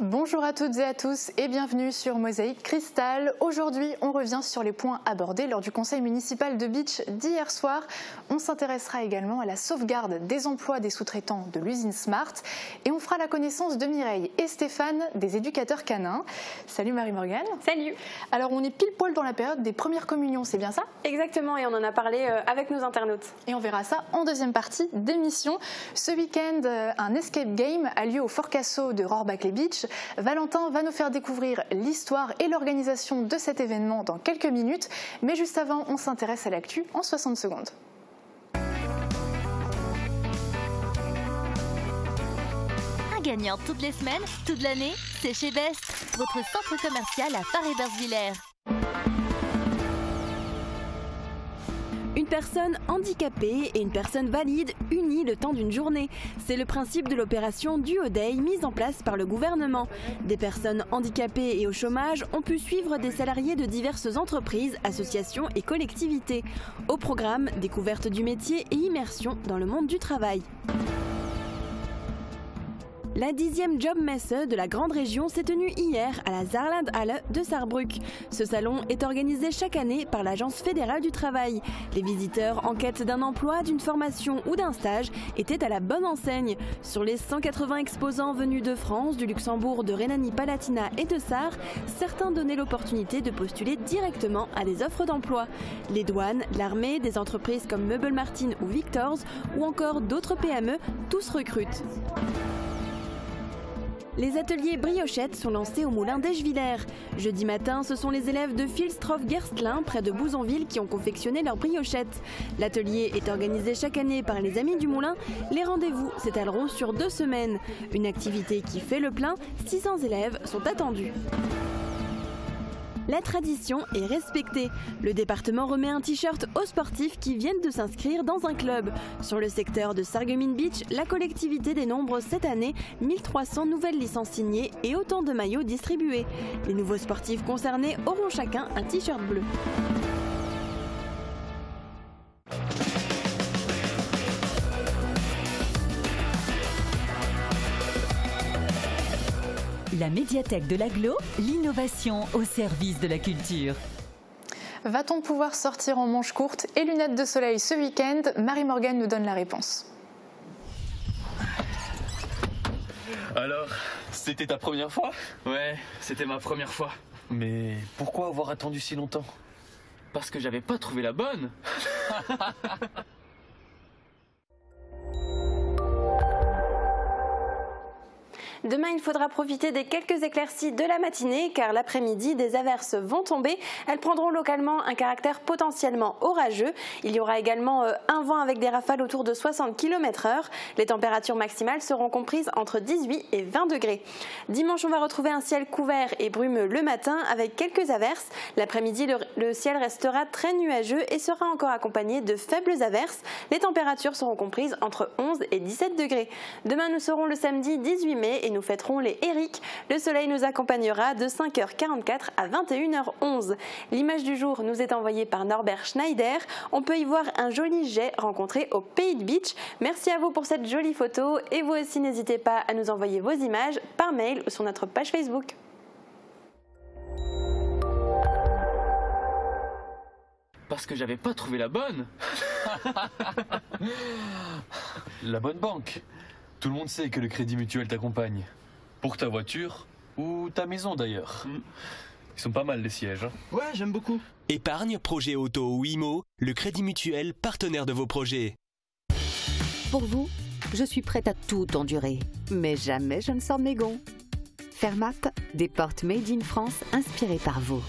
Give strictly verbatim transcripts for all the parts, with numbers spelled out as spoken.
Bonjour à toutes et à tous et bienvenue sur Mosaïk Cristal. Aujourd'hui, on revient sur les points abordés lors du conseil municipal de Bitche d'hier soir. On s'intéressera également à la sauvegarde des emplois des sous-traitants de l'usine Smart et on fera la connaissance de Mireille et Stéphane, des éducateurs canins. Salut Marie-Morgane. Salut. Alors, on est pile poil dans la période des premières communions, c'est bien ça? Exactement, et on en a parlé avec nos internautes. Et on verra ça en deuxième partie d'émission. Ce week-end, un escape game a lieu au Fort Casso de Rohrbach-lès-Bitche. Valentin va nous faire découvrir l'histoire et l'organisation de cet événement dans quelques minutes. Mais juste avant, on s'intéresse à l'actu en soixante secondes. Un gagnant toutes les semaines, toute l'année, c'est chez Best, votre centre commercial à Farébersviller. Une personne handicapée et une personne valide unies le temps d'une journée. C'est le principe de l'opération Duodei mise en place par le gouvernement. Des personnes handicapées et au chômage ont pu suivre des salariés de diverses entreprises, associations et collectivités. Au programme, découverte du métier et immersion dans le monde du travail. La dixième Job Messe de la grande région s'est tenue hier à la Saarlandhalle de Sarrebruck. Ce salon est organisé chaque année par l'Agence fédérale du travail. Les visiteurs en quête d'un emploi, d'une formation ou d'un stage étaient à la bonne enseigne. Sur les cent quatre-vingts exposants venus de France, du Luxembourg, de Rhénanie-Palatinat et de Sarre, certains donnaient l'opportunité de postuler directement à des offres d'emploi. Les douanes, l'armée, des entreprises comme Meubel Martin ou Victors ou encore d'autres P M E, tous recrutent. Les ateliers briochettes sont lancés au moulin d'Eschvillers. Jeudi matin, ce sont les élèves de Filstroff-Gerstlin, près de Bouzonville, qui ont confectionné leurs briochettes. L'atelier est organisé chaque année par les Amis du Moulin. Les rendez-vous s'étaleront sur deux semaines. Une activité qui fait le plein, six cents élèves sont attendus. La tradition est respectée. Le département remet un t-shirt aux sportifs qui viennent de s'inscrire dans un club. Sur le secteur de Sarreguemines Beach, la collectivité dénombre cette année mille trois cents nouvelles licences signées et autant de maillots distribués. Les nouveaux sportifs concernés auront chacun un t-shirt bleu. La médiathèque de l'Aglo, l'innovation au service de la culture. Va-t-on pouvoir sortir en manches courtes et lunettes de soleil ce week-end? Marie-Morgane nous donne la réponse. Alors, c'était ta première fois? Ouais, c'était ma première fois. Mais pourquoi avoir attendu si longtemps? Parce que j'avais pas trouvé la bonne. Demain, il faudra profiter des quelques éclaircies de la matinée car l'après-midi, des averses vont tomber. Elles prendront localement un caractère potentiellement orageux. Il y aura également un vent avec des rafales autour de soixante kilomètres heure. Les températures maximales seront comprises entre dix-huit et vingt degrés. Dimanche, on va retrouver un ciel couvert et brumeux le matin avec quelques averses. L'après-midi, le, le ciel restera très nuageux et sera encore accompagné de faibles averses. Les températures seront comprises entre onze et dix-sept degrés. Demain, nous serons le samedi dix-huit mai. Et nous fêterons les Éric. Le soleil nous accompagnera de cinq heures quarante-quatre à vingt et une heures onze. L'image du jour nous est envoyée par Norbert Schneider. On peut y voir un joli jet rencontré au Pays de Bitche. Merci à vous pour cette jolie photo et vous aussi n'hésitez pas à nous envoyer vos images par mail ou sur notre page Facebook. Parce que j'avais pas trouvé la bonne. La bonne banque. Tout le monde sait que le Crédit Mutuel t'accompagne. Pour ta voiture ou ta maison d'ailleurs. Ils sont pas mal les sièges. Hein. Ouais, j'aime beaucoup. Épargne, projet auto ou I M O, le Crédit Mutuel, partenaire de vos projets. Pour vous, je suis prête à tout endurer. Mais jamais je ne sors mes gonds. Fairmap, des portes made in France inspirées par vous.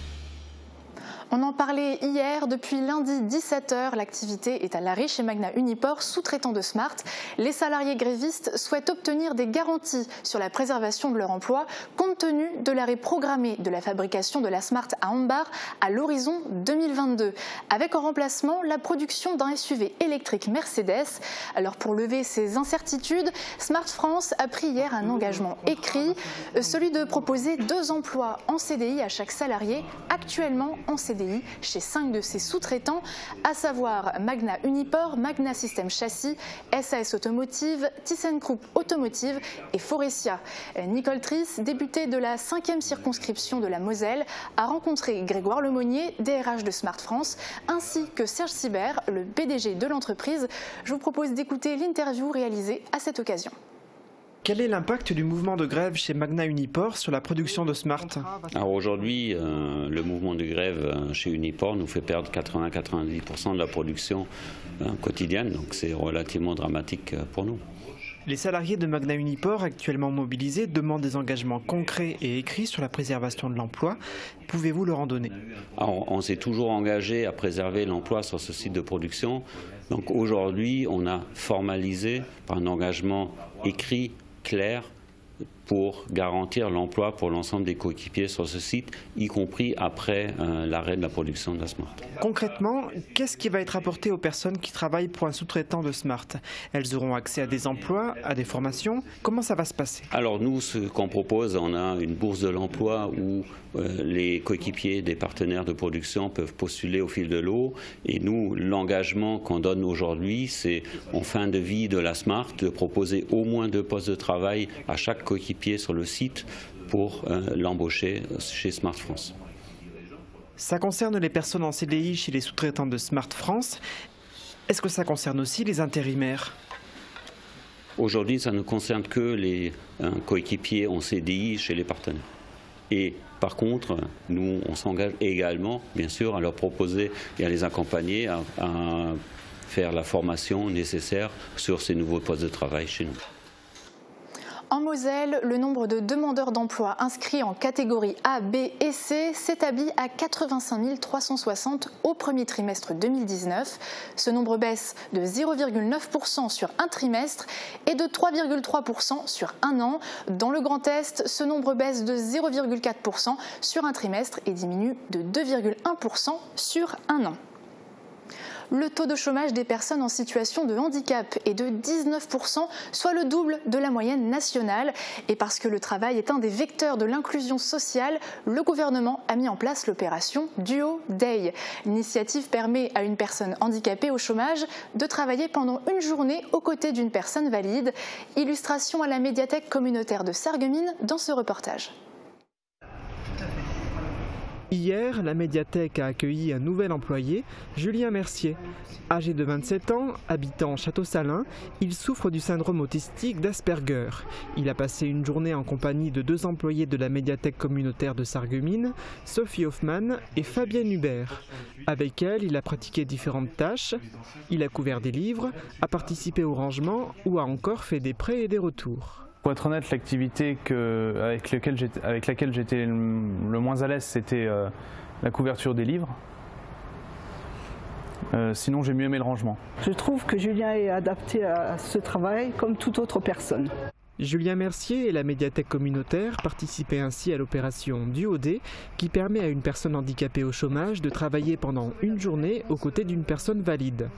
On en parlait hier, depuis lundi dix-sept heures, l'activité est à l'arrêt chez Magna Uniport, sous-traitant de Smart. Les salariés grévistes souhaitent obtenir des garanties sur la préservation de leur emploi, compte tenu de l'arrêt programmé de la fabrication de la Smart à Ambard à l'horizon deux mille vingt-deux, avec en remplacement la production d'un S U V électrique Mercedes. Alors pour lever ces incertitudes, Smart France a pris hier un engagement écrit, celui de proposer deux emplois en C D I à chaque salarié, actuellement en C D I. C D I chez cinq de ses sous-traitants, à savoir Magna Uniport, Magna System Chassis, S A S Automotive, ThyssenKrupp Automotive et Forestia. Nicole Triss, députée de la cinquième circonscription de la Moselle, a rencontré Grégoire Lemonnier, D R H de Smart France, ainsi que Serge Sibert, le P D G de l'entreprise. Je vous propose d'écouter l'interview réalisée à cette occasion. Quel est l'impact du mouvement de grève chez Magna Uniport sur la production de Smart? Alors aujourd'hui, euh, le mouvement de grève chez Uniport nous fait perdre quatre-vingts à quatre-vingt-dix pour cent de la production euh, quotidienne, donc c'est relativement dramatique pour nous. Les salariés de Magna Uniport actuellement mobilisés demandent des engagements concrets et écrits sur la préservation de l'emploi. Pouvez-vous leur en donner? Alors, on s'est toujours engagé à préserver l'emploi sur ce site de production. Donc aujourd'hui, on a formalisé par un engagement écrit, clair, pour garantir l'emploi pour l'ensemble des coéquipiers sur ce site, y compris après euh, l'arrêt de la production de la Smart. Concrètement, qu'est-ce qui va être apporté aux personnes qui travaillent pour un sous-traitant de Smart? Elles auront accès à des emplois, à des formations. Comment ça va se passer? Alors nous, ce qu'on propose, on a une bourse de l'emploi où euh, les coéquipiers des partenaires de production peuvent postuler au fil de l'eau. Et nous, l'engagement qu'on donne aujourd'hui, c'est en fin de vie de la Smart, de proposer au moins deux postes de travail à chaque coéquipier sur le site pour euh, l'embaucher chez Smart France. Ça concerne les personnes en C D I chez les sous-traitants de Smart France. Est-ce que ça concerne aussi les intérimaires? Aujourd'hui, ça ne concerne que les euh, coéquipiers en C D I chez les partenaires. Et par contre, nous, on s'engage également, bien sûr, à leur proposer et à les accompagner à, à faire la formation nécessaire sur ces nouveaux postes de travail chez nous. En Moselle, le nombre de demandeurs d'emploi inscrits en catégorie A, B et C s'établit à quatre-vingt-cinq mille trois cent soixante au premier trimestre deux mille dix-neuf. Ce nombre baisse de zéro virgule neuf pour cent sur un trimestre et de trois virgule trois pour cent sur un an. Dans le Grand Est, ce nombre baisse de zéro virgule quatre pour cent sur un trimestre et diminue de deux virgule un pour cent sur un an. Le taux de chômage des personnes en situation de handicap est de dix-neuf pour cent, soit le double de la moyenne nationale. Et parce que le travail est un des vecteurs de l'inclusion sociale, le gouvernement a mis en place l'opération Duo Day. L'initiative permet à une personne handicapée au chômage de travailler pendant une journée aux côtés d'une personne valide. Illustration à la médiathèque communautaire de Sarguemine dans ce reportage. Hier, la médiathèque a accueilli un nouvel employé, Julien Mercier. Âgé de vingt-sept ans, habitant Château-Salins, il souffre du syndrome autistique d'Asperger. Il a passé une journée en compagnie de deux employés de la médiathèque communautaire de Sarreguemines, Sophie Hoffmann et Fabienne Hubert. Avec elle, il a pratiqué différentes tâches. Il a couvert des livres, a participé au rangement ou a encore fait des prêts et des retours. Pour être honnête, l'activité avec, avec laquelle j'étais le moins à l'aise, c'était euh, la couverture des livres. Euh, sinon, j'ai mieux aimé le rangement. Je trouve que Julien est adapté à ce travail comme toute autre personne. Julien Mercier et la médiathèque communautaire participaient ainsi à l'opération Duo Day, qui permet à une personne handicapée au chômage de travailler pendant une journée aux côtés d'une personne valide.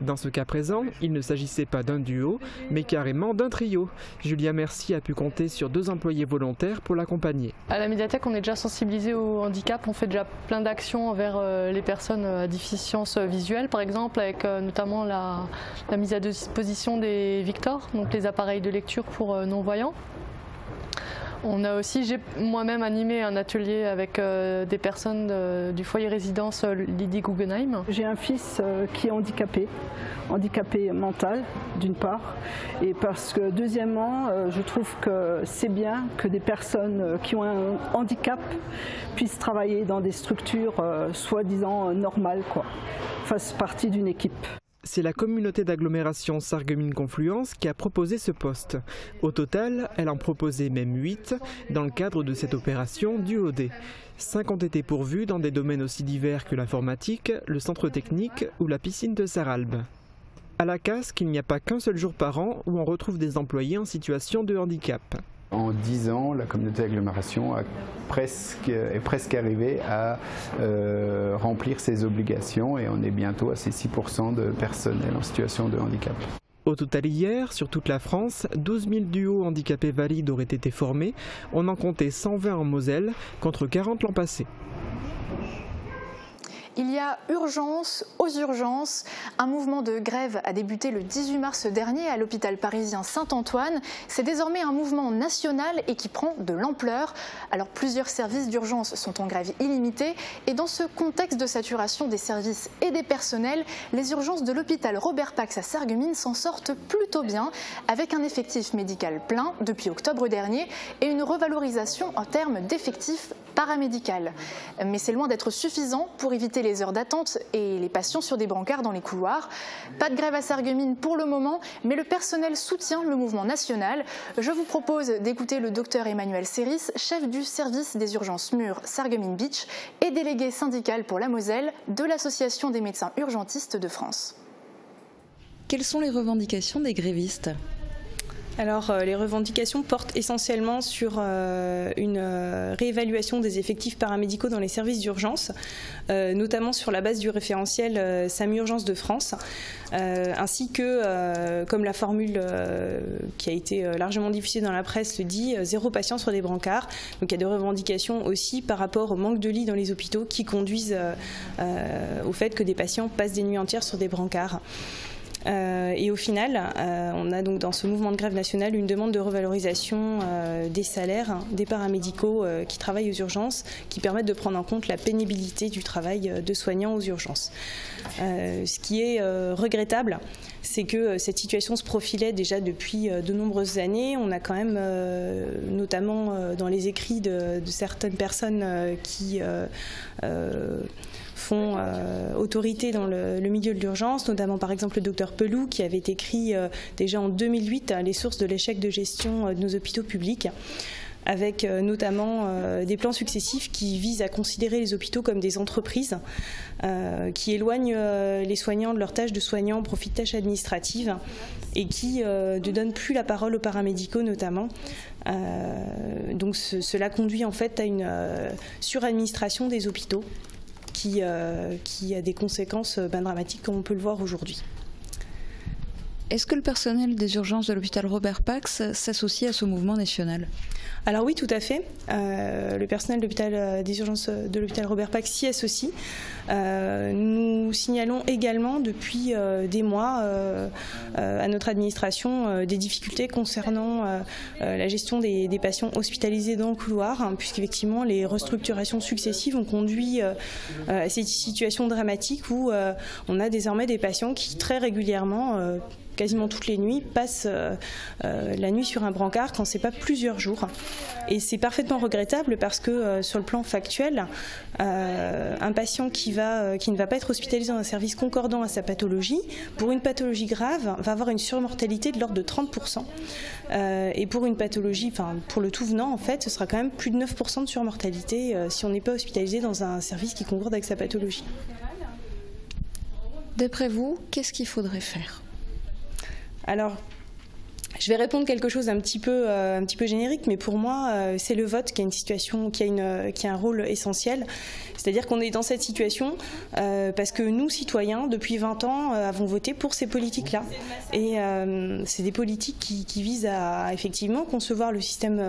Dans ce cas présent, il ne s'agissait pas d'un duo, mais carrément d'un trio. Julien Mercier a pu compter sur deux employés volontaires pour l'accompagner. À la médiathèque, on est déjà sensibilisé au handicap, on fait déjà plein d'actions envers les personnes à déficience visuelle, par exemple, avec notamment la, la mise à disposition des Victors, donc les appareils de lecture pour non-voyants. On a aussi, j'ai moi-même animé un atelier avec euh, des personnes de, du foyer résidence Lydie Guggenheim. J'ai un fils euh, qui est handicapé, handicapé mental d'une part, et parce que deuxièmement, euh, je trouve que c'est bien que des personnes euh, qui ont un handicap puissent travailler dans des structures euh, soi-disant euh, normales, quoi, fassent partie d'une équipe. C'est la communauté d'agglomération Sarreguemines Confluence qui a proposé ce poste. Au total, elle en proposait même huit dans le cadre de cette opération Duo Day. cinq ont été pourvus dans des domaines aussi divers que l'informatique, le centre technique ou la piscine de Saralbe. À la casque, il n'y a pas qu'un seul jour par an où on retrouve des employés en situation de handicap. En dix ans, la communauté d'agglomération a presque, est presque arrivée à euh, remplir ses obligations et on est bientôt à ces six pour cent de personnel en situation de handicap. Au total hier, sur toute la France, douze mille duos handicapés valides auraient été formés. On en comptait cent vingt en Moselle, contre quarante l'an passé. Il y a urgence aux urgences. Un mouvement de grève a débuté le dix-huit mars dernier à l'hôpital parisien Saint-Antoine. C'est désormais un mouvement national et qui prend de l'ampleur. Alors plusieurs services d'urgence sont en grève illimitée et dans ce contexte de saturation des services et des personnels, les urgences de l'hôpital Rohrbach-lès-Bitche à Sarreguemines s'en sortent plutôt bien avec un effectif médical plein depuis octobre dernier et une revalorisation en termes d'effectifs paramédical. Mais c'est loin d'être suffisant pour éviter les heures d'attente et les patients sur des brancards dans les couloirs. Pas de grève à Sarreguemines pour le moment, mais le personnel soutient le mouvement national. Je vous propose d'écouter le docteur Emmanuel Séris, chef du service des urgences Mur Sarreguemines-Bitche et délégué syndical pour la Moselle de l'Association des médecins urgentistes de France. Quelles sont les revendications des grévistes ? Alors, les revendications portent essentiellement sur euh, une euh, réévaluation des effectifs paramédicaux dans les services d'urgence, euh, notamment sur la base du référentiel euh, SAMU Urgence de France, euh, ainsi que, euh, comme la formule euh, qui a été euh, largement diffusée dans la presse le dit, euh, zéro patient sur des brancards. Donc, il y a des revendications aussi par rapport au manque de lits dans les hôpitaux qui conduisent euh, euh, au fait que des patients passent des nuits entières sur des brancards. Euh, et au final, euh, on a donc dans ce mouvement de grève nationale une demande de revalorisation euh, des salaires des paramédicaux euh, qui travaillent aux urgences, qui permettent de prendre en compte la pénibilité du travail de soignants aux urgences. Euh, ce qui est euh, regrettable, c'est que euh, cette situation se profilait déjà depuis euh, de nombreuses années. On a quand même, euh, notamment euh, dans les écrits de, de certaines personnes euh, qui... Euh, euh, font euh, autorité dans le, le milieu de l'urgence, notamment par exemple le docteur Peloux qui avait écrit euh, déjà en deux mille huit les sources de l'échec de gestion euh, de nos hôpitaux publics, avec euh, notamment euh, des plans successifs qui visent à considérer les hôpitaux comme des entreprises euh, qui éloignent euh, les soignants de leurs tâches de soignants, profit de tâches administratives et qui euh, ne donnent plus la parole aux paramédicaux notamment. Euh, donc ce, cela conduit en fait à une euh, suradministration des hôpitaux. Qui, euh, qui a des conséquences ben, dramatiques comme on peut le voir aujourd'hui. Est-ce que le personnel des urgences de l'hôpital Rohrbach-lès-Bitche s'associe à ce mouvement national ? Alors oui, tout à fait. Euh, le personnel de des urgences de l'hôpital Rohrbach-lès-Bitche s'y associe. Euh, nous signalons également depuis euh, des mois euh, euh, à notre administration euh, des difficultés concernant euh, euh, la gestion des, des patients hospitalisés dans le couloir, hein, puisqu'effectivement les restructurations successives ont conduit euh, à cette situation dramatique où euh, on a désormais des patients qui très régulièrement... Euh, quasiment toutes les nuits, passent euh, euh, la nuit sur un brancard quand c'est pas plusieurs jours. Et c'est parfaitement regrettable parce que euh, sur le plan factuel, euh, un patient qui, va, euh, qui ne va pas être hospitalisé dans un service concordant à sa pathologie, pour une pathologie grave, va avoir une surmortalité de l'ordre de trente pour cent. Euh, et pour une pathologie, enfin pour le tout venant en fait, ce sera quand même plus de neuf pour cent de surmortalité euh, si on n'est pas hospitalisé dans un service qui concorde avec sa pathologie. D'après vous, qu'est-ce qu'il faudrait faire ? Alors, je vais répondre quelque chose un petit peu, euh, un petit peu générique, mais pour moi, euh, c'est le vote qui a une situation, qui a une, qui a un rôle essentiel. C'est-à-dire qu'on est dans cette situation euh, parce que nous, citoyens, depuis vingt ans, euh, avons voté pour ces politiques-là. Et euh, c'est des politiques qui, qui visent à, à effectivement concevoir le système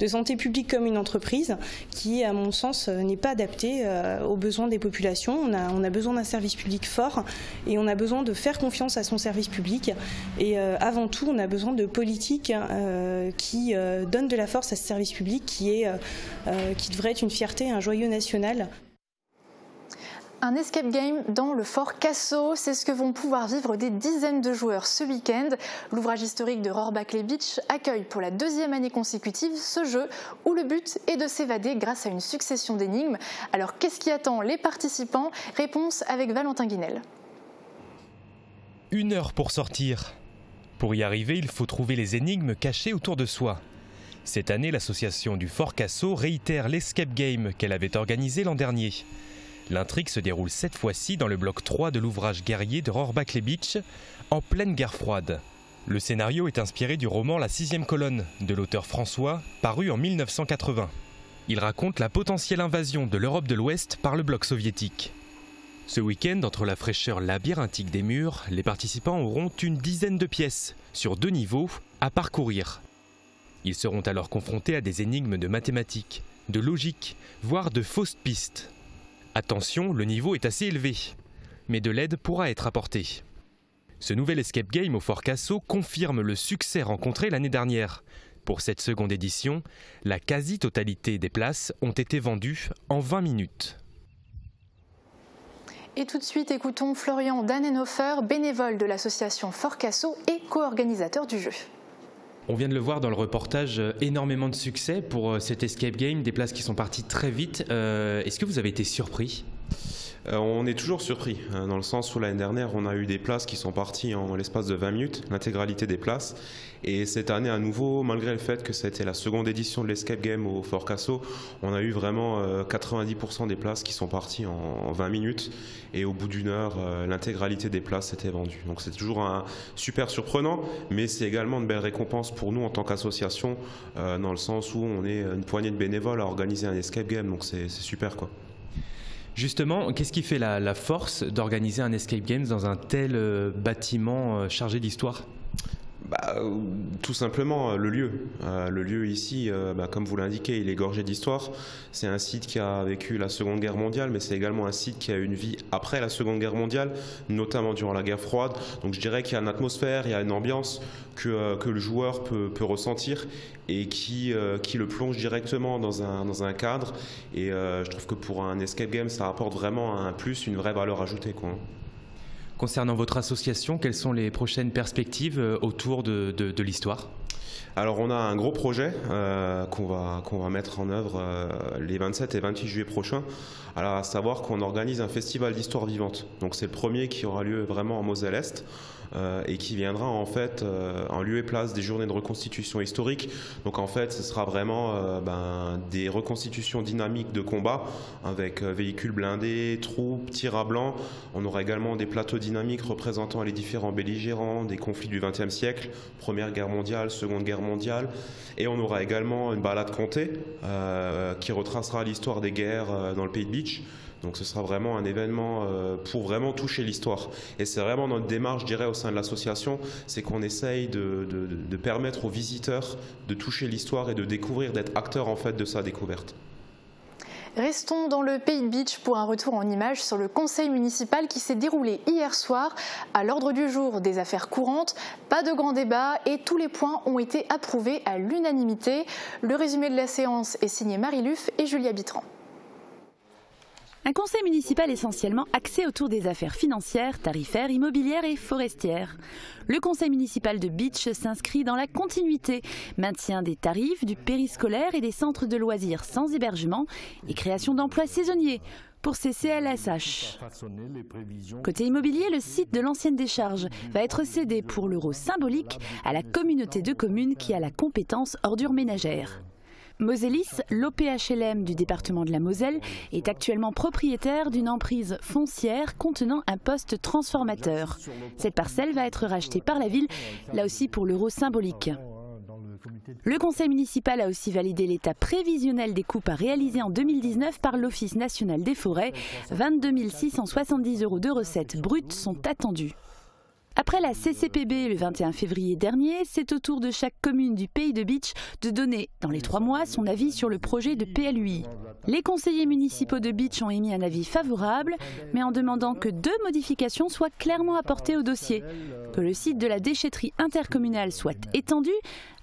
de santé publique comme une entreprise qui, à mon sens, n'est pas adaptée euh, aux besoins des populations. On a, on a besoin d'un service public fort et on a besoin de faire confiance à son service public. Et euh, avant tout, on a besoin de politiques euh, qui euh, donnent de la force à ce service public qui, est, euh, qui devrait être une fierté, un joyau national. Un escape game dans le Fort Casso, c'est ce que vont pouvoir vivre des dizaines de joueurs ce week-end. L'ouvrage historique de Rohrbach-lès-Bitche accueille pour la deuxième année consécutive ce jeu où le but est de s'évader grâce à une succession d'énigmes. Alors qu'est-ce qui attend les participants? Réponse avec Valentin Guinel. Une heure pour sortir. Pour y arriver, il faut trouver les énigmes cachées autour de soi. Cette année, l'association du Fort Casso réitère l'escape game qu'elle avait organisé l'an dernier. L'intrigue se déroule cette fois-ci dans le bloc trois de l'ouvrage guerrier de Rohrbach-lès-Bitche, en pleine guerre froide. Le scénario est inspiré du roman La sixième colonne de l'auteur François, paru en mille neuf cent quatre-vingts. Il raconte la potentielle invasion de l'Europe de l'Ouest par le bloc soviétique. Ce week-end, entre la fraîcheur labyrinthique des murs, les participants auront une dizaine de pièces, sur deux niveaux, à parcourir. Ils seront alors confrontés à des énigmes de mathématiques, de logique, voire de fausses pistes. Attention, le niveau est assez élevé, mais de l'aide pourra être apportée. Ce nouvel escape game au Fort Casso confirme le succès rencontré l'année dernière. Pour cette seconde édition, la quasi-totalité des places ont été vendues en vingt minutes. Et tout de suite, écoutons Florian Danenhofer, bénévole de l'association Fort Casso et co-organisateur du jeu. On vient de le voir dans le reportage, énormément de succès pour cet escape game, des places qui sont parties très vite. Euh, est-ce que vous avez été surpris ? On est toujours surpris, dans le sens où l'année dernière, on a eu des places qui sont parties en l'espace de vingt minutes, l'intégralité des places. Et cette année, à nouveau, malgré le fait que c'était la seconde édition de l'escape game au Fort Casso, on a eu vraiment quatre-vingt-dix pour cent des places qui sont parties en vingt minutes. Et au bout d'une heure, l'intégralité des places était vendue. Donc c'est toujours un super surprenant, mais c'est également une belle récompense pour nous en tant qu'association, dans le sens où on est une poignée de bénévoles à organiser un escape game. Donc c'est super, quoi. Justement, qu'est-ce qui fait la, la force d'organiser un escape game dans un tel euh, bâtiment euh, chargé d'histoire ? Bah, tout simplement le lieu. Euh, le lieu ici, euh, bah, comme vous l'indiquez, il est gorgé d'histoire. C'est un site qui a vécu la Seconde Guerre mondiale, mais c'est également un site qui a eu une vie après la Seconde Guerre mondiale, notamment durant la guerre froide. Donc je dirais qu'il y a une atmosphère, il y a une ambiance que, euh, que le joueur peut, peut ressentir et qui, euh, qui le plonge directement dans un, dans un cadre. Et euh, je trouve que pour un escape game, ça apporte vraiment un plus, une vraie valeur ajoutée, quoi. Concernant votre association, quelles sont les prochaines perspectives autour de, de, de l'histoire ? Alors on a un gros projet euh, qu'on va, qu'on va mettre en œuvre euh, les vingt-sept et vingt-huit juillet prochains, à savoir qu'on organise un festival d'histoire vivante. Donc c'est le premier qui aura lieu vraiment en Moselle-Est. Euh, et qui viendra en fait euh, en lieu et place des journées de reconstitution historique. Donc en fait ce sera vraiment euh, ben, des reconstitutions dynamiques de combat avec euh, véhicules blindés, troupes, tirs à blanc. On aura également des plateaux dynamiques représentant les différents belligérants des conflits du vingtième siècle, Première Guerre mondiale, Seconde Guerre mondiale, et on aura également une balade contée euh, qui retracera l'histoire des guerres euh, dans le pays de Bitche. Donc ce sera vraiment un événement pour vraiment toucher l'histoire. Et c'est vraiment notre démarche, je dirais, au sein de l'association, c'est qu'on essaye de, de, de permettre aux visiteurs de toucher l'histoire et de découvrir, d'être acteur en fait de sa découverte. Restons dans le Pays de Bitche pour un retour en images sur le conseil municipal qui s'est déroulé hier soir. À l'ordre du jour des affaires courantes, pas de grand débat et tous les points ont été approuvés à l'unanimité. Le résumé de la séance est signé Marie Luff et Julia Bitran. Un conseil municipal essentiellement axé autour des affaires financières, tarifaires, immobilières et forestières. Le conseil municipal de Bitche s'inscrit dans la continuité, maintien des tarifs, du périscolaire et des centres de loisirs sans hébergement et création d'emplois saisonniers pour ces C L S H. Côté immobilier, le site de l'ancienne décharge va être cédé pour l'euro symbolique à la communauté de communes qui a la compétence ordures ménagères. Mosellis, l'O P H L M du département de la Moselle, est actuellement propriétaire d'une emprise foncière contenant un poste transformateur. Cette parcelle va être rachetée par la ville, là aussi pour l'euro symbolique. Le conseil municipal a aussi validé l'état prévisionnel des coupes à réaliser en deux mille dix-neuf par l'Office national des forêts. vingt-deux mille six cent soixante-dix euros de recettes brutes sont attendus. Après la C C P B le vingt et un février dernier, c'est au tour de chaque commune du Pays de Bitche de donner, dans les trois mois, son avis sur le projet de P L U I. Les conseillers municipaux de Bitche ont émis un avis favorable, mais en demandant que deux modifications soient clairement apportées au dossier. Que le site de la déchetterie intercommunale soit étendu,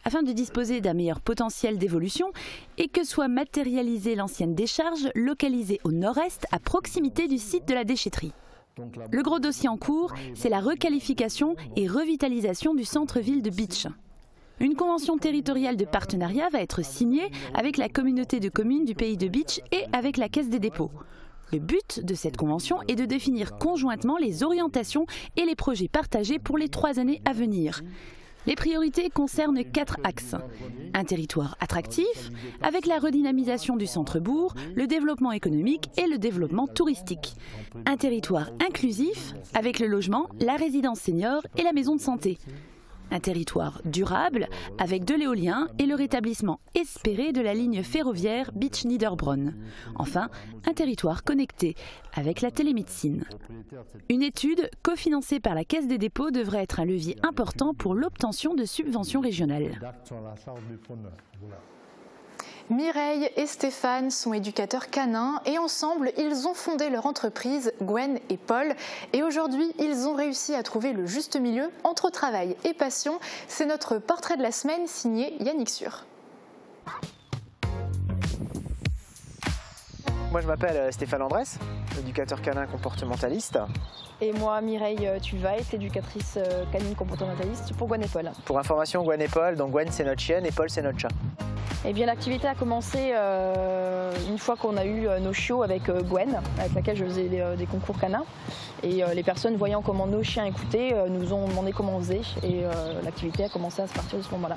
afin de disposer d'un meilleur potentiel d'évolution, et que soit matérialisée l'ancienne décharge localisée au nord-est, à proximité du site de la déchetterie. Le gros dossier en cours, c'est la requalification et revitalisation du centre-ville de Bitche. Une convention territoriale de partenariat va être signée avec la communauté de communes du Pays de Bitche et avec la Caisse des dépôts. Le but de cette convention est de définir conjointement les orientations et les projets partagés pour les trois années à venir. Les priorités concernent quatre axes. Un territoire attractif, avec la redynamisation du centre-bourg, le développement économique et le développement touristique. Un territoire inclusif, avec le logement, la résidence senior et la maison de santé. Un territoire durable, avec de l'éolien et le rétablissement espéré de la ligne ferroviaire Bitche-Niederbronn. Enfin, un territoire connecté, avec la télémédecine. Une étude cofinancée par la Caisse des dépôts devrait être un levier important pour l'obtention de subventions régionales. Mireille et Stéphane sont éducateurs canins et ensemble, ils ont fondé leur entreprise Gwenn et Paule. Et aujourd'hui, ils ont réussi à trouver le juste milieu entre travail et passion. C'est notre portrait de la semaine signé Yannick Sur. Moi, je m'appelle Stéphane Andrès, éducateur canin comportementaliste. Et moi, Mireille Tulvaet, éducatrice canine comportementaliste pour Gwen et Paule. Pour information, Gwen et Paule, donc Gwen c'est notre chienne et Paule c'est notre chat. Eh bien, l'activité a commencé euh, une fois qu'on a eu nos chiots avec euh, Gwen, avec laquelle je faisais des, des concours canins. Et euh, les personnes voyant comment nos chiens écoutaient euh, nous ont demandé comment on faisait. Et euh, l'activité a commencé à se partir de ce moment-là.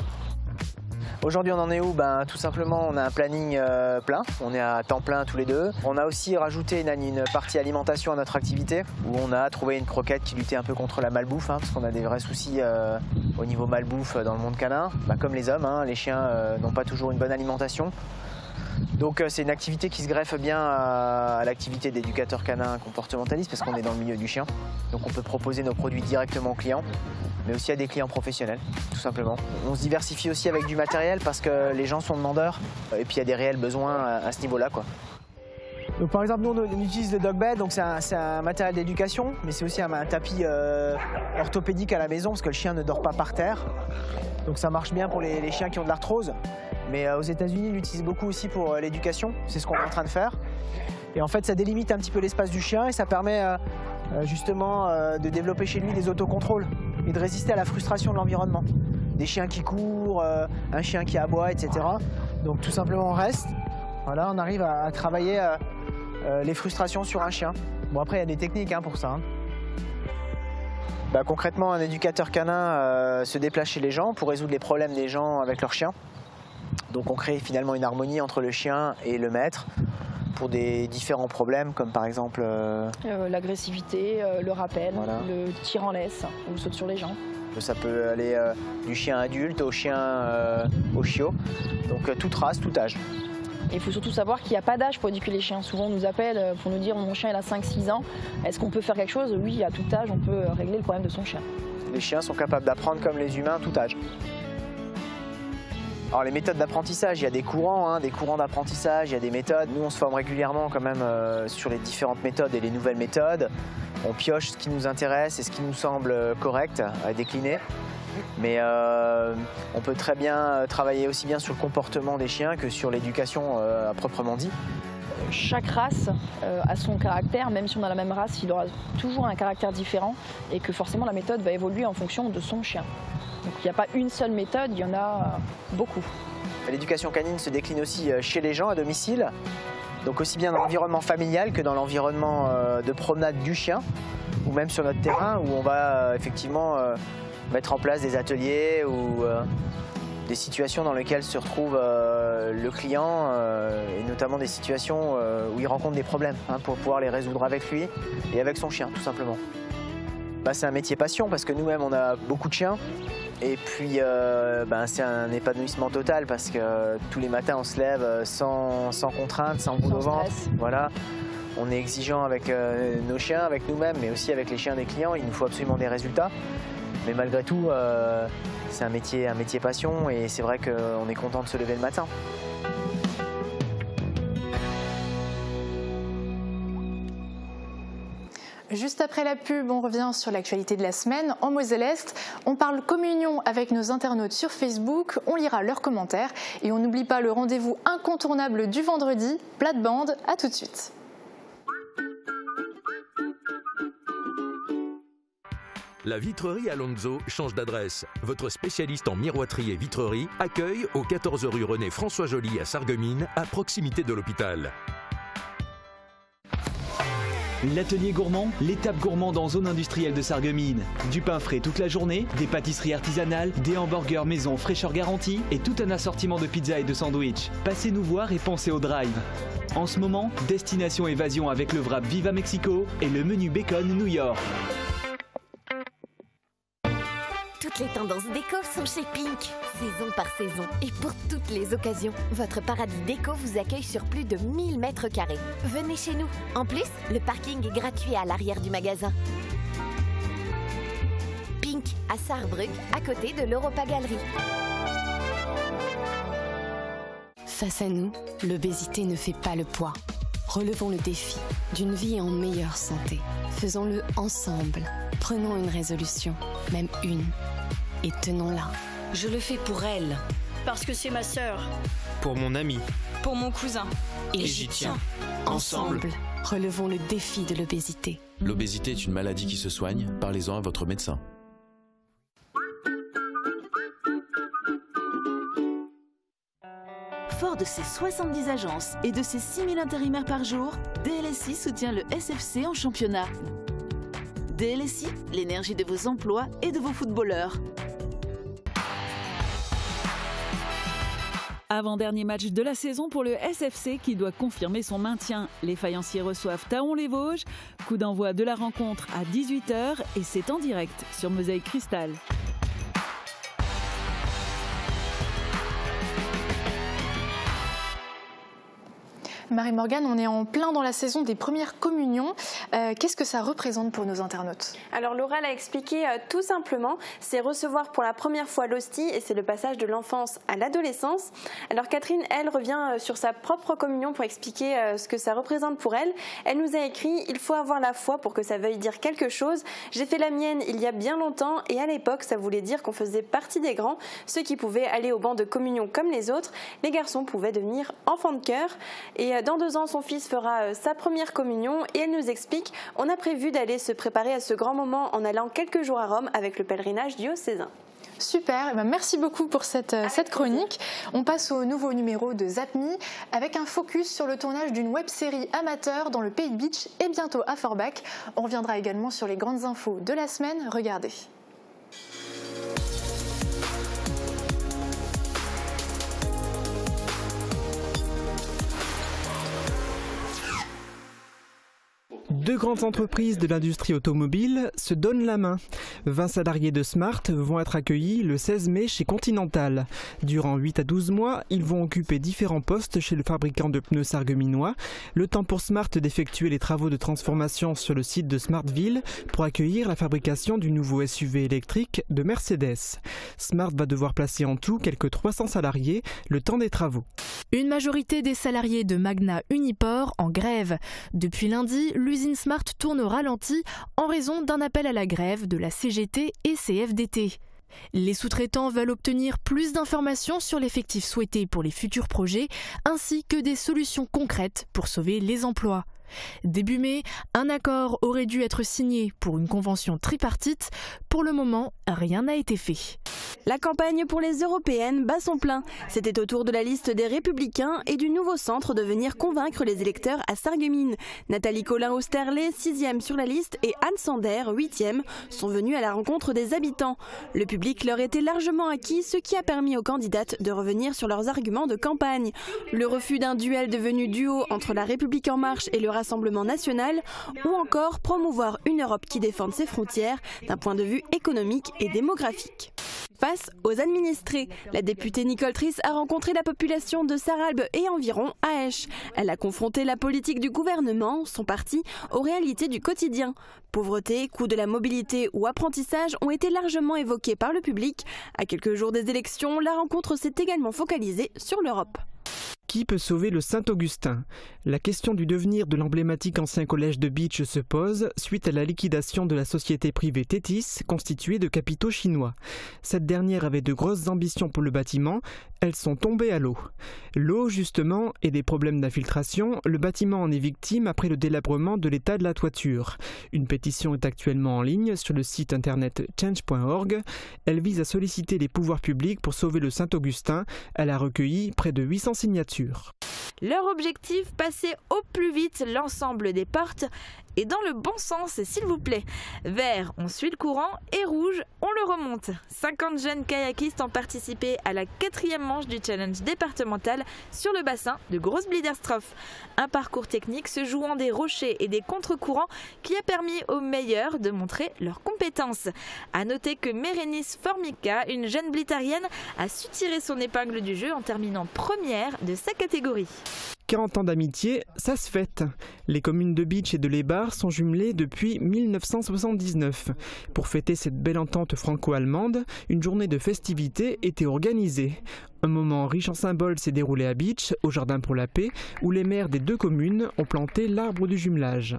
Aujourd'hui, on en est où? Ben, tout simplement, on a un planning euh, plein. On est à temps plein tous les deux. On a aussi rajouté une, une partie alimentation à notre activité où on a trouvé une croquette qui luttait un peu contre la malbouffe, hein, parce qu'on a des vrais soucis euh, au niveau malbouffe dans le monde canin. Ben, comme les hommes, hein, les chiens euh, n'ont pas toujours une bonne alimentation. Donc euh, c'est une activité qui se greffe bien à, à l'activité d'éducateur canin comportementaliste parce qu'on est dans le milieu du chien. Donc on peut proposer nos produits directement aux clients, mais aussi à des clients professionnels, tout simplement. On se diversifie aussi avec du matériel parce que les gens sont demandeurs et puis il y a des réels besoins à, à ce niveau-là, quoi. Donc par exemple, nous on utilise le dog bed, donc c'est un, un matériel d'éducation, mais c'est aussi un, un tapis euh, orthopédique à la maison parce que le chien ne dort pas par terre. Donc ça marche bien pour les, les chiens qui ont de l'arthrose. Mais aux États-Unis, ils l'utilisent beaucoup aussi pour l'éducation. C'est ce qu'on est en train de faire. Et en fait, ça délimite un petit peu l'espace du chien et ça permet justement de développer chez lui des autocontrôles et de résister à la frustration de l'environnement. Des chiens qui courent, un chien qui aboie, et cetera. Donc tout simplement, on reste. Voilà, on arrive à travailler les frustrations sur un chien. Bon, après, il y a des techniques hein, pour ça. Hein. Bah, concrètement, un éducateur canin euh, se déplace chez les gens pour résoudre les problèmes des gens avec leur chien. Donc on crée finalement une harmonie entre le chien et le maître pour des différents problèmes comme par exemple... Euh... Euh, l'agressivité, euh, le rappel, voilà. Le tir en laisse ou saute sur les gens. Ça peut aller euh, du chien adulte au chien euh, au chiot, donc euh, toute race, tout âge. Et il faut surtout savoir qu'il n'y a pas d'âge pour éduquer les chiens. Souvent on nous appelle pour nous dire mon chien il a cinq six ans, est-ce qu'on peut faire quelque chose? Oui, à tout âge on peut régler le problème de son chien. Les chiens sont capables d'apprendre comme les humains à tout âge. Alors les méthodes d'apprentissage, il y a des courants, hein, des courants d'apprentissage, il y a des méthodes. Nous on se forme régulièrement quand même euh, sur les différentes méthodes et les nouvelles méthodes. On pioche ce qui nous intéresse et ce qui nous semble correct à décliner. Mais euh, on peut très bien travailler aussi bien sur le comportement des chiens que sur l'éducation euh, à proprement dit. Chaque race euh, a son caractère, même si on a la même race, il aura toujours un caractère différent et que forcément la méthode va évoluer en fonction de son chien. Donc il n'y a pas une seule méthode, il y en a beaucoup. L'éducation canine se décline aussi chez les gens à domicile, donc aussi bien dans l'environnement familial que dans l'environnement de promenade du chien, ou même sur notre terrain où on va effectivement mettre en place des ateliers ou des situations dans lesquelles se retrouve le client, et notamment des situations où il rencontre des problèmes pour pouvoir les résoudre avec lui et avec son chien tout simplement. Bah, c'est un métier passion parce que nous-mêmes on a beaucoup de chiens. Et puis, euh, ben, c'est un épanouissement total parce que euh, tous les matins, on se lève sans, sans contrainte, sans boule au ventre. Voilà. On est exigeant avec euh, nos chiens, avec nous-mêmes, mais aussi avec les chiens des clients. Il nous faut absolument des résultats. Mais malgré tout, euh, c'est un métier, un métier passion et c'est vrai qu'on est content de se lever le matin. Juste après la pub, on revient sur l'actualité de la semaine en Moselle-Est. On parle communion avec nos internautes sur Facebook, on lira leurs commentaires et on n'oublie pas le rendez-vous incontournable du vendredi, plate-bande, à tout de suite. La vitrerie Alonso change d'adresse. Votre spécialiste en miroiterie et vitrerie accueille au quatorze rue René François Joly à Sarguemine, à proximité de l'hôpital. L'atelier gourmand, l'étape gourmande en zone industrielle de Sarreguemines. Du pain frais toute la journée, des pâtisseries artisanales, des hamburgers maison fraîcheur garantie et tout un assortiment de pizzas et de sandwichs. Passez nous voir et pensez au drive. En ce moment, destination évasion avec le wrap Viva Mexico et le menu bacon New York. Toutes les tendances déco sont chez Pink, saison par saison et pour toutes les occasions. Votre paradis déco vous accueille sur plus de mille mètres carrés. Venez chez nous. En plus, le parking est gratuit à l'arrière du magasin. Pink, à Sarrebruck, à côté de l'Europa Galerie. Face à nous, l'obésité ne fait pas le poids. Relevons le défi d'une vie en meilleure santé. Faisons-le ensemble. Prenons une résolution, même une, et tenons-la. Je le fais pour elle. Parce que c'est ma sœur. Pour mon ami. Pour mon cousin. Et, et j'y tiens. tiens. Ensemble, relevons le défi de l'obésité. L'obésité est une maladie qui se soigne. Parlez-en à votre médecin. Fort de ses soixante-dix agences et de ses six mille intérimaires par jour, D L S I soutient le S F C en championnat. D L S I, l'énergie de vos emplois et de vos footballeurs. Avant-dernier match de la saison pour le S F C qui doit confirmer son maintien. Les faïenciers reçoivent Taon-les-Vosges. Coup d'envoi de la rencontre à dix-huit heures et c'est en direct sur Mosaïk Cristal. Marie-Morgane, on est en plein dans la saison des premières communions. Euh, Qu'est-ce que ça représente pour nos internautes? Alors Laura l'a expliqué euh, tout simplement. C'est recevoir pour la première fois l'hostie et c'est le passage de l'enfance à l'adolescence. Alors Catherine, elle, revient euh, sur sa propre communion pour expliquer euh, ce que ça représente pour elle. Elle nous a écrit « Il faut avoir la foi pour que ça veuille dire quelque chose. J'ai fait la mienne il y a bien longtemps et à l'époque, ça voulait dire qu'on faisait partie des grands, ceux qui pouvaient aller au banc de communion comme les autres. Les garçons pouvaient devenir enfants de cœur. » Et dans deux ans, son fils fera sa première communion et elle nous explique « On a prévu d'aller se préparer à ce grand moment en allant quelques jours à Rome avec le pèlerinage diocésain. » Super, et ben merci beaucoup pour cette, cette chronique. On passe au nouveau numéro de Zapmi avec un focus sur le tournage d'une web-série amateur dans le Pays de Bitche et bientôt à Rohrbach. On reviendra également sur les grandes infos de la semaine. Regardez. Deux grandes entreprises de l'industrie automobile se donnent la main. vingt salariés de Smart vont être accueillis le seize mai chez Continental. Durant huit à douze mois, ils vont occuper différents postes chez le fabricant de pneus sarregueminois. Le temps pour Smart d'effectuer les travaux de transformation sur le site de Smartville pour accueillir la fabrication du nouveau S U V électrique de Mercedes. Smart va devoir placer en tout quelques trois cents salariés le temps des travaux. Une majorité des salariés de Magna Uniport en grève. Depuis lundi, l'usine Smart tourne au ralenti en raison d'un appel à la grève de la C G T et C F D T. Les sous-traitants veulent obtenir plus d'informations sur l'effectif souhaité pour les futurs projets ainsi que des solutions concrètes pour sauver les emplois. Début mai, un accord aurait dû être signé pour une convention tripartite. Pour le moment, rien n'a été fait. La campagne pour les européennes bat son plein. C'était au tour de la liste des Républicains et du nouveau centre de venir convaincre les électeurs à Sarguemine. Nathalie Collin-Austerlet, sixième sur la liste, et Anne Sander, huitième, sont venues à la rencontre des habitants. Le public leur était largement acquis, ce qui a permis aux candidates de revenir sur leurs arguments de campagne. Le refus d'un duel devenu duo entre la République en marche et le Rassemblement national, ou encore promouvoir une Europe qui défende ses frontières d'un point de vue économique et démographique. Face aux administrés, la députée Nicole Triss a rencontré la population de Saralbe et environ à Esch. Elle a confronté la politique du gouvernement, son parti, aux réalités du quotidien. Pauvreté, coût de la mobilité ou apprentissage ont été largement évoqués par le public. À quelques jours des élections, la rencontre s'est également focalisée sur l'Europe. Qui peut sauver le Saint-Augustin? La question du devenir de l'emblématique ancien collège de Bitche se pose suite à la liquidation de la société privée Tétis, constituée de capitaux chinois. Cette dernière avait de grosses ambitions pour le bâtiment, elles sont tombées à l'eau. L'eau, justement, et des problèmes d'infiltration, le bâtiment en est victime après le délabrement de l'état de la toiture. Une pétition est actuellement en ligne sur le site internet change point org. Elle vise à solliciter les pouvoirs publics pour sauver le Saint-Augustin. Elle a recueilli près de huit cents signatures. Leur objectif, passer au plus vite l'ensemble des portes et dans le bon sens, s'il vous plaît. Vert, on suit le courant et rouge, on le remonte. cinquante jeunes kayakistes ont participé à la quatrième manche du challenge départemental sur le bassin de Grosse-Bliderstroff. Un parcours technique se jouant des rochers et des contre-courants qui a permis aux meilleurs de montrer leurs compétences. A noter que Mérénice Formica, une jeune blitarienne, a su tirer son épingle du jeu en terminant première de sa catégorie. quarante ans d'amitié, ça se fête. Les communes de Bitche et de Les Bars sont jumelées depuis mille neuf cent soixante-dix-neuf. Pour fêter cette belle entente franco-allemande, une journée de festivités était organisée. Un moment riche en symboles s'est déroulé à Bitche, au Jardin pour la Paix, où les maires des deux communes ont planté l'arbre du jumelage.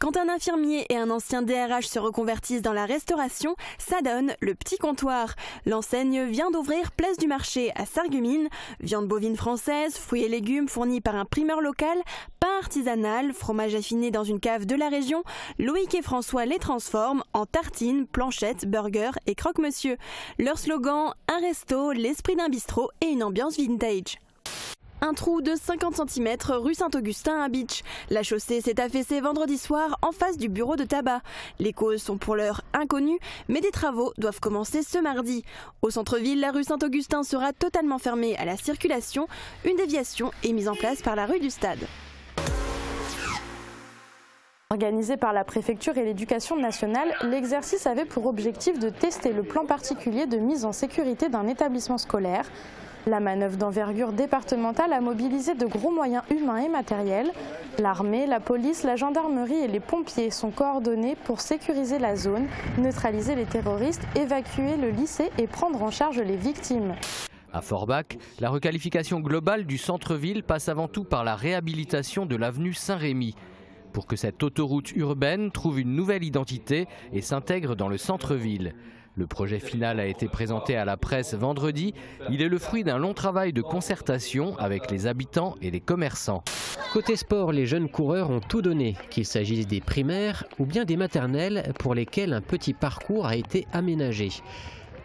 Quand un infirmier et un ancien D R H se reconvertissent dans la restauration, ça donne le petit comptoir. L'enseigne vient d'ouvrir place du marché à Sarguemine. Viande bovine française, fruits et légumes fournis par un primeur local, pain artisanal, fromage affiné dans une cave de la région. Loïc et François les transforment en tartines, planchettes, burgers et croque-monsieur. Leur slogan, un resto, l'esprit d'un bistrot et une ambiance vintage. Un trou de cinquante centimètres rue Saint-Augustin à Bitche. La chaussée s'est affaissée vendredi soir en face du bureau de tabac. Les causes sont pour l'heure inconnues, mais des travaux doivent commencer ce mardi. Au centre-ville, la rue Saint-Augustin sera totalement fermée à la circulation. Une déviation est mise en place par la rue du Stade. Organisé par la préfecture et l'éducation nationale, l'exercice avait pour objectif de tester le plan particulier de mise en sécurité d'un établissement scolaire. La manœuvre d'envergure départementale a mobilisé de gros moyens humains et matériels. L'armée, la police, la gendarmerie et les pompiers sont coordonnés pour sécuriser la zone, neutraliser les terroristes, évacuer le lycée et prendre en charge les victimes. À Rohrbach, la requalification globale du centre-ville passe avant tout par la réhabilitation de l'avenue Saint-Rémy. Pour que cette autoroute urbaine trouve une nouvelle identité et s'intègre dans le centre-ville. Le projet final a été présenté à la presse vendredi. Il est le fruit d'un long travail de concertation avec les habitants et les commerçants. Côté sport, les jeunes coureurs ont tout donné, qu'il s'agisse des primaires ou bien des maternelles pour lesquelles un petit parcours a été aménagé.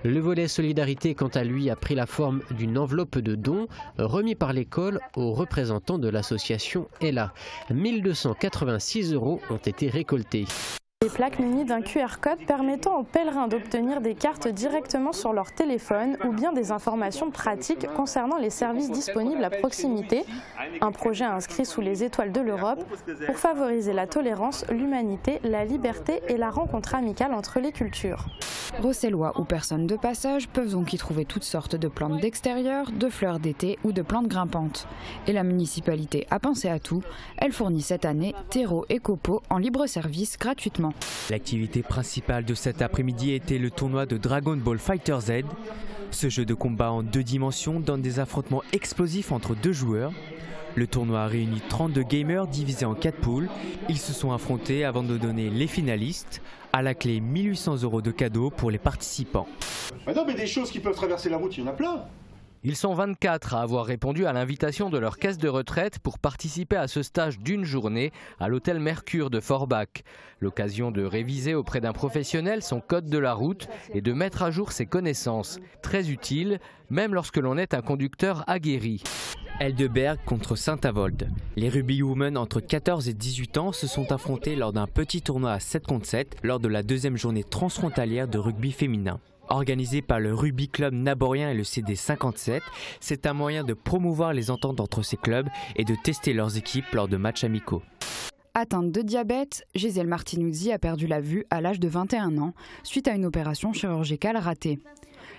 Le volet solidarité, quant à lui, a pris la forme d'une enveloppe de dons remis par l'école aux représentants de l'association E L A. mille deux cent quatre-vingt-six euros ont été récoltés. Des plaques munies d'un Q R code permettant aux pèlerins d'obtenir des cartes directement sur leur téléphone ou bien des informations pratiques concernant les services disponibles à proximité. Un projet inscrit sous les étoiles de l'Europe pour favoriser la tolérance, l'humanité, la liberté et la rencontre amicale entre les cultures. Rossellois ou personnes de passage peuvent donc y trouver toutes sortes de plantes d'extérieur, de fleurs d'été ou de plantes grimpantes. Et la municipalité a pensé à tout. Elle fournit cette année terreaux et copeaux en libre service gratuitement. L'activité principale de cet après-midi était le tournoi de Dragon Ball Fighter Z. Ce jeu de combat en deux dimensions donne des affrontements explosifs entre deux joueurs. Le tournoi a réuni trente-deux gamers divisés en quatre poules. Ils se sont affrontés avant de donner les finalistes. À la clé, mille huit cents euros de cadeaux pour les participants. Mais non, mais des choses qui peuvent traverser la route, il y en a plein. Ils sont vingt-quatre à avoir répondu à l'invitation de leur caisse de retraite pour participer à ce stage d'une journée à l'hôtel Mercure de Rohrbach. L'occasion de réviser auprès d'un professionnel son code de la route et de mettre à jour ses connaissances. Très utile, même lorsque l'on est un conducteur aguerri. Eldeberg contre Saint-Avold. Les rugby women entre quatorze et dix-huit ans se sont affrontées lors d'un petit tournoi à sept contre sept lors de la deuxième journée transfrontalière de rugby féminin. Organisé par le Rugby Club Naborien et le C D cinquante-sept, c'est un moyen de promouvoir les ententes entre ces clubs et de tester leurs équipes lors de matchs amicaux. Atteinte de diabète, Gisèle Martinuzzi a perdu la vue à l'âge de vingt et un ans suite à une opération chirurgicale ratée.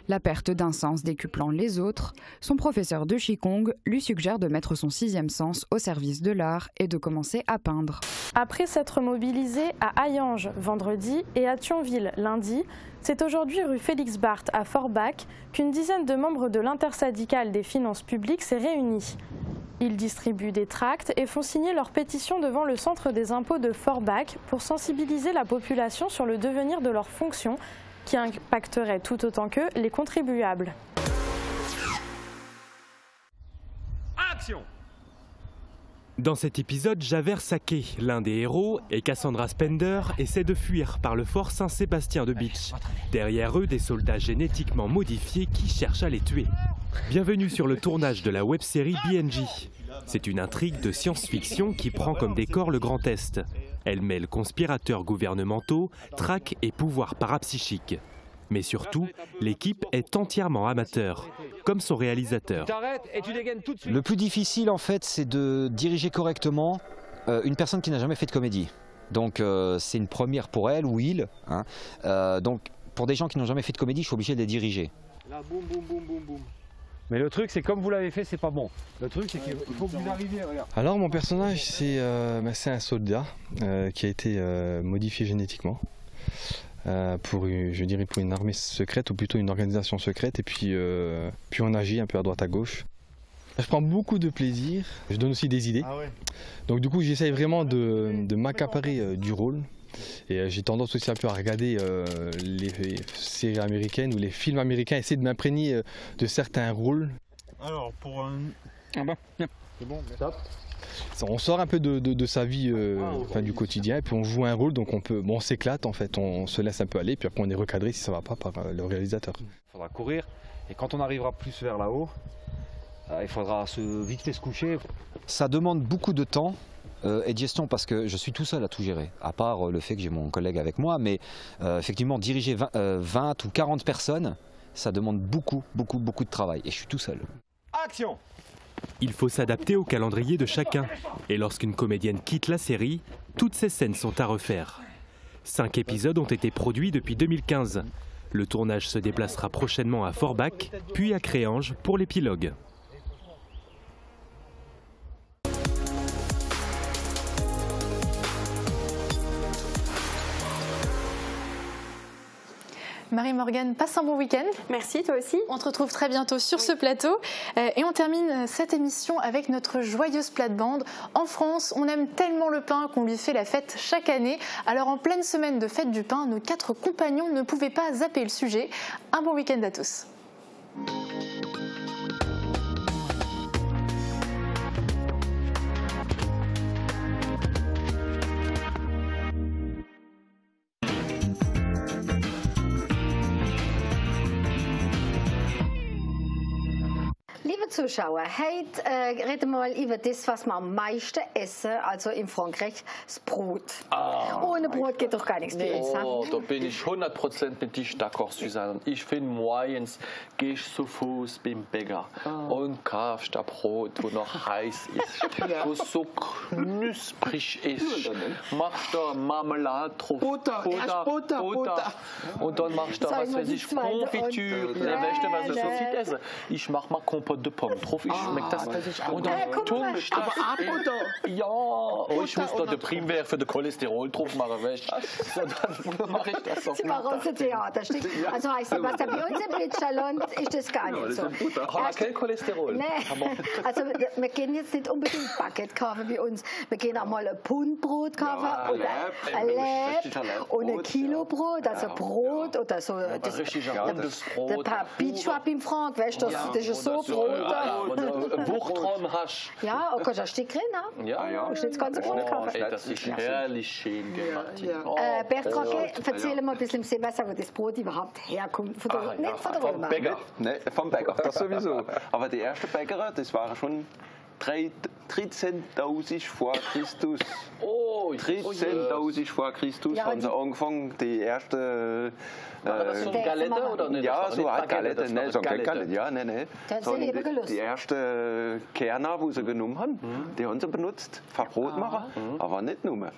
La perte d'un sens décuplant les autres, son professeur de Qigong lui suggère de mettre son sixième sens au service de l'art et de commencer à peindre. Après s'être mobilisé à Hayange vendredi et à Thionville lundi, c'est aujourd'hui rue Félix Barthes à Rohrbach qu'une dizaine de membres de l'intersyndicale des finances publiques s'est réunie. Ils distribuent des tracts et font signer leur pétition devant le centre des impôts de Rohrbach pour sensibiliser la population sur le devenir de leurs fonctions qui impacterait tout autant qu'eux les contribuables. Action! Dans cet épisode, Javert Saquet, l'un des héros, et Cassandra Spender essaient de fuir par le fort Saint-Sébastien de Bitche. Derrière eux, des soldats génétiquement modifiés qui cherchent à les tuer. Bienvenue sur le tournage de la web-série B N J. C'est une intrigue de science-fiction qui prend comme décor le Grand Est. Elle mêle conspirateurs gouvernementaux, traque et pouvoirs parapsychiques. Mais surtout, l'équipe est entièrement amateur, comme son réalisateur. Le plus difficile, en fait, c'est de diriger correctement euh, une personne qui n'a jamais fait de comédie. Donc euh, c'est une première pour elle ou il. Hein. Euh, donc pour des gens qui n'ont jamais fait de comédie, je suis obligé de les diriger. Là, boum, boum, boum, boum, boum. Mais le truc, c'est comme vous l'avez fait, c'est pas bon. Le truc, c'est qu'il faut que vous arriviez. Regarde. Alors, mon personnage, c'est euh, un soldat euh, qui a été euh, modifié génétiquement euh, pour, je dirais, pour une armée secrète ou plutôt une organisation secrète. Et puis, euh, puis on agit un peu à droite à gauche. Je prends beaucoup de plaisir. Je donne aussi des idées. Ah ouais. Donc du coup, j'essaye vraiment de, de m'accaparer euh, du rôle. Et j'ai tendance aussi un peu à regarder euh, les, les séries américaines ou les films américains, essayer de m'imprégner euh, de certains rôles. Alors pour un... Ah bah, yeah. C'est bon, stop. On sort un peu de, de, de sa vie, euh, ah, enfin, du quotidien, et puis on joue un rôle, donc on peut, bon, on s'éclate en fait, on se laisse un peu aller, puis après on est recadré si ça va pas par euh, le réalisateur. Il faudra courir, et quand on arrivera plus vers là-haut, euh, il faudra se, vite fait se coucher. Ça demande beaucoup de temps. Euh, et de gestion, parce que je suis tout seul à tout gérer, à part euh, le fait que j'ai mon collègue avec moi, mais euh, effectivement diriger vingt, euh, vingt ou quarante personnes, ça demande beaucoup, beaucoup, beaucoup de travail, et je suis tout seul. Action ! Il faut s'adapter au calendrier de chacun, et lorsqu'une comédienne quitte la série, toutes ces scènes sont à refaire. Cinq épisodes ont été produits depuis deux mille quinze. Le tournage se déplacera prochainement à Rohrbach, puis à Créange pour l'épilogue. Marie-Morgane, passe un bon week-end. Merci, toi aussi. On te retrouve très bientôt sur oui. ce plateau. Euh, et on termine cette émission avec notre joyeuse plate-bande. En France, on aime tellement le pain qu'on lui fait la fête chaque année. Alors en pleine semaine de fête du pain, nos quatre compagnons ne pouvaient pas zapper le sujet. Un bon week-end à tous. Zuschauer, heute äh, reden wir mal über das, was wir am meisten essen, also in Frankreich, das Brot. Ah, ohne Brot geht doch gar nichts nee. mehr. Oh, da bin ich hundert Prozent mit dir d'accord, Susanne. Ich finde, morgens gehe ich zu Fuß beim Bäcker ah. und kaufe das Brot, wo noch heiß ist, ja. wo so knusprig ist. Machst da Marmelade drauf. Butter, Butter, Butter, Butter. Und dann machst du da, was weiß ich, Konfitüre. Dann möchte man so viel essen. Ich mache mal Kompott de Pommes drauf. Ich ah, schmecke das. das und dann ja, tunke ich das. In, ja, oh, ich muss da den Primär für den Cholesterol drauf machen. Weißt. So, dann mache ich das auf. Sie war raus im Theaterstück. Also heißt das, was da bei uns im Blitzschalland ist das gar nicht so. Ja, das haben wir kein Cholesterol. Nee. Also wir gehen jetzt nicht unbedingt Baguette kaufen bei uns. Wir gehen auch mal ein Pundbrot kaufen ja, oder ein Leb und ein Kilo Brot, also ja, Brot ja. oder so. Ja, das, richtig hartes Brot. Ein paar Bitchwab im Frank, weißt du, das, ja, das ist so Brot. Buchtraumhasch. Ja, oh Gott, da steht drin, ne? Ja, ja. Da steht das ganze Brot drauf. Oh, das ist herrlich schön gemacht. Ja, ja. Äh, Bert Krocke, erzähl mal ein bisschen im Seewasser, wo das Brot überhaupt herkommt. Von der, ah, nicht ja. von der vom Römer. Bäcker. Ne, vom Bäcker, das sowieso. Aber die ersten Bäcker, das waren schon dreizehntausend vor Christus. Oh, dreizehntausend vor Christus ja, haben sie angefangen, die erste... War das so eine Galette oder nicht? Ja, so eine Galette, ne, so eine Galette, ja, ne, ne. So die, die ersten Kerner, die sie genommen haben, mhm. die haben sie benutzt, für Brot machen, mhm. aber nicht nur mehr.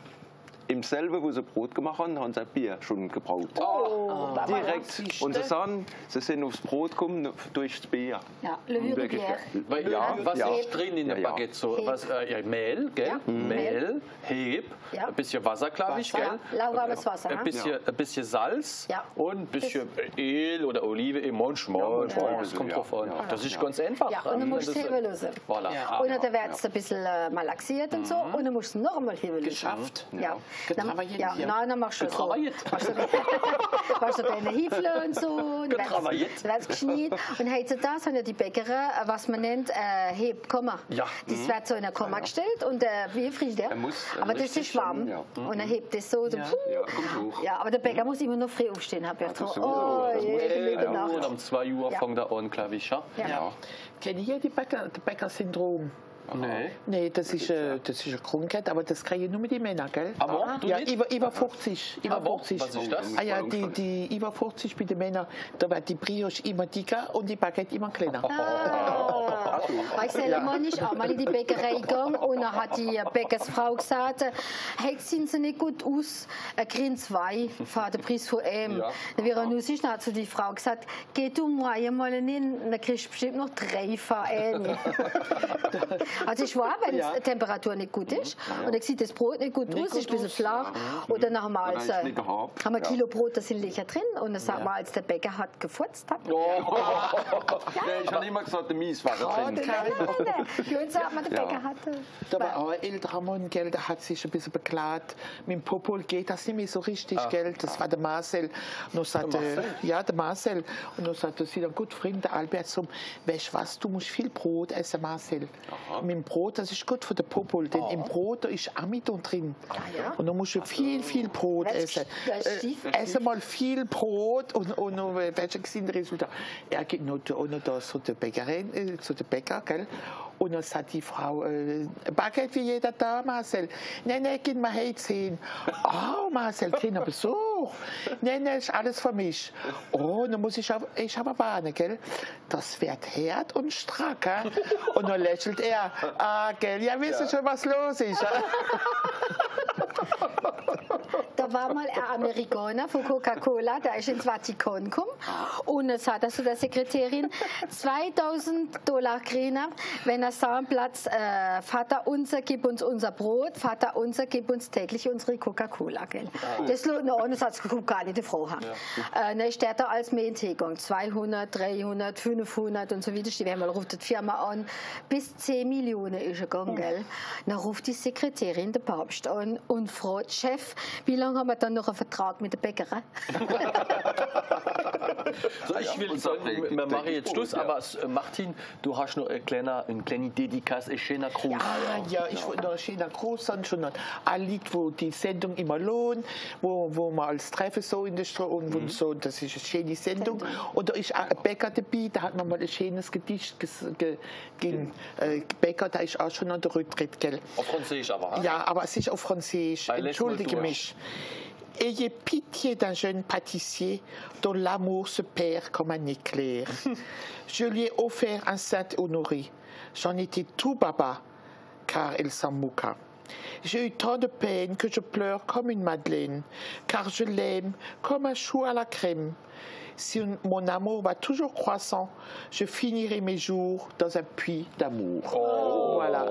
Im selben, wo sie Brot gemacht haben, haben sie Bier schon gebraucht. Oh, oh, direkt. Und sie sagen, sie sind aufs Brot gekommen durch das Bier. Ja, le Bier. Ja, ja, was ja. ist drin in der ja, ja. Baguette? So, was, äh, Mehl, gell? Ja. Mehl, Heb, ja. ein bisschen Wasser, glaube ich, gell? Lauwarmes Wasser. Ein bisschen, ja. ein bisschen Salz ja. und ein bisschen ja. Öl oder Olive im Manchmal. Ja, ja, ja. Das kommt ja. drauf an. Ja. Das ist ja. ganz einfach. Ja, und du musst es lösen. Voilà. Ja. Und dann wird es ein bisschen malaxiert und so. Und du musst es nochmal lösen. Geschafft. Ja. Getravaillet ja, hier. Nein, dann machst du Getravaillet. So. Machst du deine Hifle und so. Getravaillet. Dann wird es geschnitten. Und heutzutage sind ja die Bäcker, was man nennt, äh, Hebkomma. Ja. Das mhm. wird so in eine Komma ja. gestellt und äh, wie frisch der. Aber das ist warm. Ja. Und er hebt das so. Ja. Ja, kommt hoch. Ja, aber der Bäcker muss immer noch früh aufstehen. Ja, das so. Oh, das je, je, ja. Und um zwei Uhr ja. fängt er an, glaube ich. Ja. Ja. Ja. Kennt ihr die Bäcker-Syndrom? Nein. Nein, das ist, äh, das ist eine Krankheit, aber das kriegen nur die Männer, gell? Aber ah, du ja, nicht? Über, über fünfzig. Über aber, fünfzig. Was ist das? Ah, ja, die, die über fünfzig bei den Männern, da wird die Brioche immer dicker und die Baguette immer kleiner. Ah. Ich selber mal nicht, auch mal in die Bäckerei gegangen und dann hat die Bäckersfrau gesagt, hey, sind sie nicht gut aus, ein Grin zwei, für den Preis von ihm. Ja. Dann wäre er nur sich, dann hat so die Frau gesagt, geh du mal einmal hin, dann kriegst du bestimmt noch drei von ihm. Also ich war, wenn ja. die Temperatur nicht gut ist und ich sehe das Brot nicht gut nicht aus, gut ist ein bisschen flach ja. oder nochmal so, haben wir ein Kilo Brot, da sind Löcher drin und dann sagt ja. man, als der Bäcker hat gefurzt hat. Oh. Ja. Nee, ich habe immer gesagt, der Mies war da drin. Für uns hat man den Bäcker hatte. Da war auch ein älterer Mann, gell, der hat sich ein bisschen beklagt. Mit dem Popol geht das nicht mehr so richtig, ah. gell. Das ah. war der Marcel. Nur sagte, der Marcel? Ja, der Marcel. Und dann sagte sie, ein guter Freund, der Albert, so, weißt du was, du musst viel Brot essen, Marcel. Aha. Mit dem Brot, das ist gut für den Popol, denn oh. im Brot da ist Amidon drin. Ah, ja? Und dann musst du viel, viel Brot essen. Äh, esse mal viel Brot und, und, und welche sind die Resultate? Er geht noch da zu der Bäckerin, äh, zu der Bäcker, gell? Und dann sagt die Frau, äh, Baguette wie jeder da, Marcel. Nein, nein, gib mir heute zehn. Oh, Marcel, zehn Besuch. Nein, nein, ist alles für mich. Oh, dann muss ich auf, ich habe warnen, gell? Das wird hart und strack, hein? Und dann lächelt er. Ah, gell, ja, wisst ihr schon, was los ist? Da war mal ein Amerikaner von Coca-Cola, der ist ins Vatikan gekommen und es hat also der Sekretärin zweitausend Dollar gekriegt, wenn er seinen Platz, äh, Vater unser, gib uns unser Brot, Vater unser, gib uns täglich unsere Coca-Cola, gell? Ah. Das lohnt noch, das hat es gar nicht die Frau haben. Ja. Äh, ne, ist der da als Mehntegang, zweihundert, dreihundert, fünfhundert und so weiter, die haben mal ruft die Firma an, bis zehn Millionen ist gegangen, gell? Dann ruft die Sekretärin den Papst an und fragt, Chef, wie lange haben wir dann noch einen Vertrag mit der Bäckerei? So, ich will sagen, wir machen jetzt Schluss, aber Martin, du hast noch eine kleine, eine kleine Dedikas, eine schöne Gruß. Ja, ja, ich wollte noch einen schönen Gruß an, schon ein Lied, wo die Sendung immer lohnt, wo, wo wir alles treffen, so in der Straße, mhm. so, das ist eine schöne Sendung. Und da ist ein Bäcker dabei, da hat man mal ein schönes Gedicht gegen ge, äh, Bäcker, da ist auch schon an der Rücktritt, gell? Auf Französisch aber. Ja, aber es ist auf Französisch, entschuldige mich. Ayez pitié d'un jeune pâtissier dont l'amour se perd comme un éclair. Je lui ai offert un Saint-Honoré. J'en étais tout baba, car elle s'en moqua. J'ai eu tant de peine que je pleure comme une madeleine, car je l'aime comme un chou à la crème. Si mon amour va toujours croissant, je finirai mes jours dans un puits d'amour. Oh, voilà.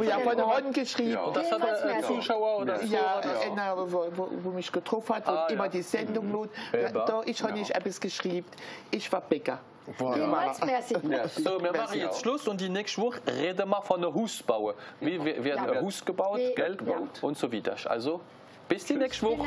Wir haben Ron geschrieben. Und das hat ein Zuschauer oder so. Ja, einer, wo mich getroffen hat, wo immer die Sendung lohnt. Da ich habe nicht etwas geschrieben. Ich war Bäcker. Voilà. Merci. Merci. So, wir machen jetzt Schluss und die nächste Woche reden wir von einem Haus bauen. Wie werden ja. ein Haus gebaut, Geld gebaut ja. und so weiter. Also, bis die nächste Woche.